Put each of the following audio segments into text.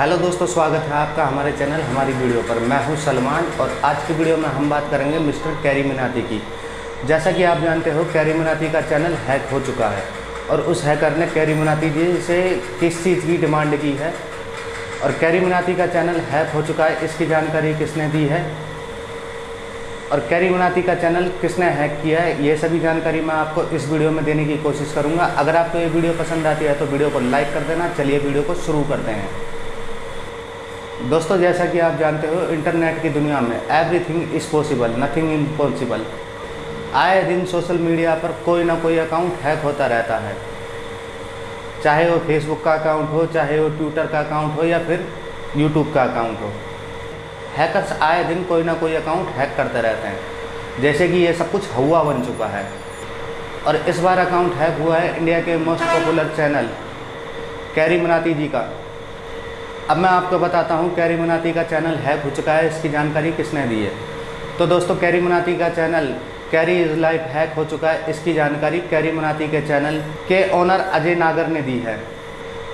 Hello दोस्तों, स्वागत है आपका हमारे चैनल हमारी वीडियो पर। मैं हूं सलमान और आज की वीडियो में हम बात करेंगे मिस्टर कैरी मिनाती की। जैसा कि आप जानते हो, कैरी मिनाती का चैनल हैक हो चुका है और उस हैकर ने कैरी मिनाती जी से किस चीज़ की डिमांड की है और कैरी मिनाती का चैनल हैक हो चुका है इसकी जानकारी किसने दी है और कैरी मिनाती का चैनल किसने हैक किया है, ये सभी जानकारी मैं आपको इस वीडियो में देने की कोशिश करूंगा। अगर आपको ये वीडियो पसंद आती है तो वीडियो को लाइक कर देना। चलिए वीडियो को शुरू करते हैं। दोस्तों, जैसा कि आप जानते हो, इंटरनेट की दुनिया में everything is possible, nothing impossible. आए दिन सोशल मीडिया पर कोई ना कोई अकाउंट हैक होता रहता है, चाहे वो फेसबुक का अकाउंट हो, चाहे वो ट्विटर का अकाउंट हो या फिर यूट्यूब का अकाउंट हो। हैकर्स आए दिन कोई ना कोई अकाउंट हैक करते रहते हैं, जैसे कि ये सब कुछ हवा बन चुका है। और इस बार अकाउंट हैक हुआ है इंडिया के most popular channel Carry Minati ji का। अब मैं आपको बताता हूँ कैरी मिनाती का चैनल हैक हो चुका है इसकी जानकारी किसने दी है। तो दोस्तों, कैरी मिनाती का channel Carry is live hack हो चुका है इसकी जानकारी कैरी मिनाती के चैनल के ओनर अजय नागर ने दी है।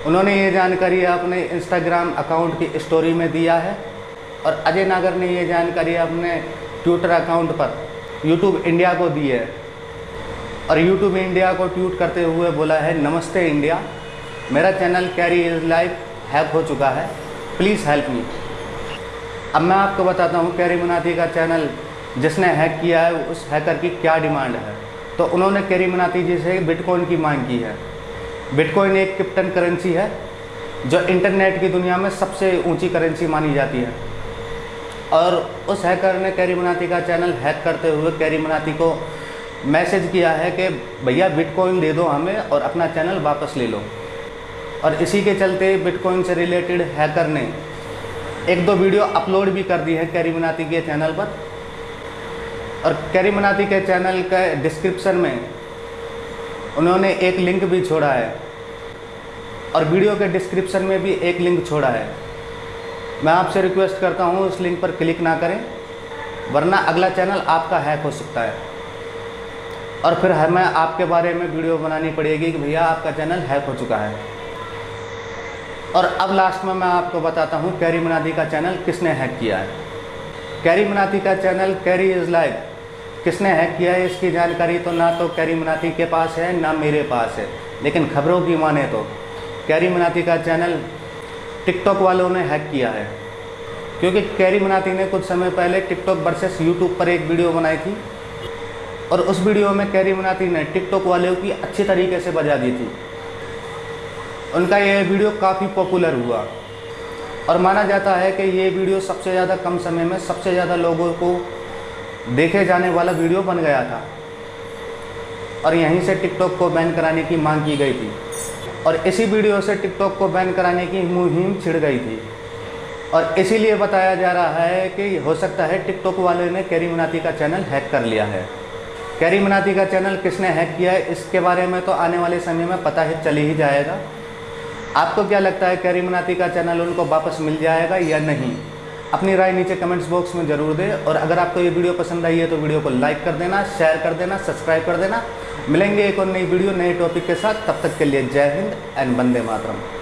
उन्होंने ये जानकारी अपने इंस्टाग्राम अकाउंट की स्टोरी में दिया है और अजय नागर ने ये जानकारी अपने ट्विटर अकाउंट पर यूट्यूब इंडिया को दी है और यूट्यूब इंडिया को ट्वीट करते हुए बोला है, नमस्ते इंडिया, मेरा channel Carry is live hack हो चुका है, प्लीज़ हेल्प मी। अब मैं आपको बताता हूँ कैरी मिनाती का चैनल जिसने हैक किया है उस हैकर की क्या डिमांड है। तो उन्होंने कैरी मिनाती जी से बिटकॉइन की मांग की है। बिटकॉइन एक क्रिप्टन करेंसी है जो इंटरनेट की दुनिया में सबसे ऊँची करेंसी मानी जाती है और उस हैकर ने कैरी मिनाती का चैनल हैक करते हुए कैरी मिनाती को मैसेज किया है कि भैया बिटकॉइन दे दो हमें और अपना चैनल वापस ले लो। और इसी के चलते बिटकॉइन से रिलेटेड हैकर ने एक दो वीडियो अपलोड भी कर दी है कैरी मिनाती के चैनल पर। और कैरी मिनाती के चैनल के डिस्क्रिप्शन में उन्होंने एक लिंक भी छोड़ा है और वीडियो के डिस्क्रिप्शन में भी एक लिंक छोड़ा है। मैं आपसे रिक्वेस्ट करता हूं उस लिंक पर क्लिक ना करें, वरना अगला चैनल आपका हैक हो सकता है और फिर हमें आपके बारे में वीडियो बनानी पड़ेगी कि भैया आपका चैनल हैक हो चुका है। और अब लास्ट में मैं आपको बताता हूं कैरी मिनाती का चैनल किसने हैक किया है। कैरी मिनाती का चैनल कैरी इज लाइफ किसने हैक किया है इसकी जानकारी तो ना तो कैरी मिनाती के पास है ना मेरे पास है, लेकिन खबरों की माने तो कैरी मिनाती का चैनल टिकटॉक वालों ने हैक किया है, क्योंकि कैरी मिनाती ने कुछ समय पहले टिकटॉक वर्सेस यूट्यूब पर एक वीडियो बनाई थी और उस वीडियो में कैरी मिनाती ने टिकटॉक वालों की अच्छी तरीके से बजा दी थी। उनका यह वीडियो काफ़ी पॉपुलर हुआ और माना जाता है कि ये वीडियो सबसे ज़्यादा कम समय में सबसे ज़्यादा लोगों को देखे जाने वाला वीडियो बन गया था और यहीं से टिकटॉक को बैन कराने की मांग की गई थी और इसी वीडियो से टिकटॉक को बैन कराने की मुहिम छिड़ गई थी। और इसीलिए बताया जा रहा है कि हो सकता है टिकटॉक वाले ने कैरी मिनाती का चैनल हैक कर लिया है। कैरी मिनाती का चैनल किसने हैक किया है इसके बारे में तो आने वाले समय में पता ही चल ही जाएगा। आपको क्या लगता है, कैरी मिनाती का चैनल उनको वापस मिल जाएगा या नहीं? अपनी राय नीचे कमेंट्स बॉक्स में ज़रूर दें और अगर आपको ये वीडियो पसंद आई है तो वीडियो को लाइक कर देना, शेयर कर देना, सब्सक्राइब कर देना। मिलेंगे एक और नई वीडियो नए टॉपिक के साथ, तब तक के लिए जय हिंद एंड वंदे मातरम।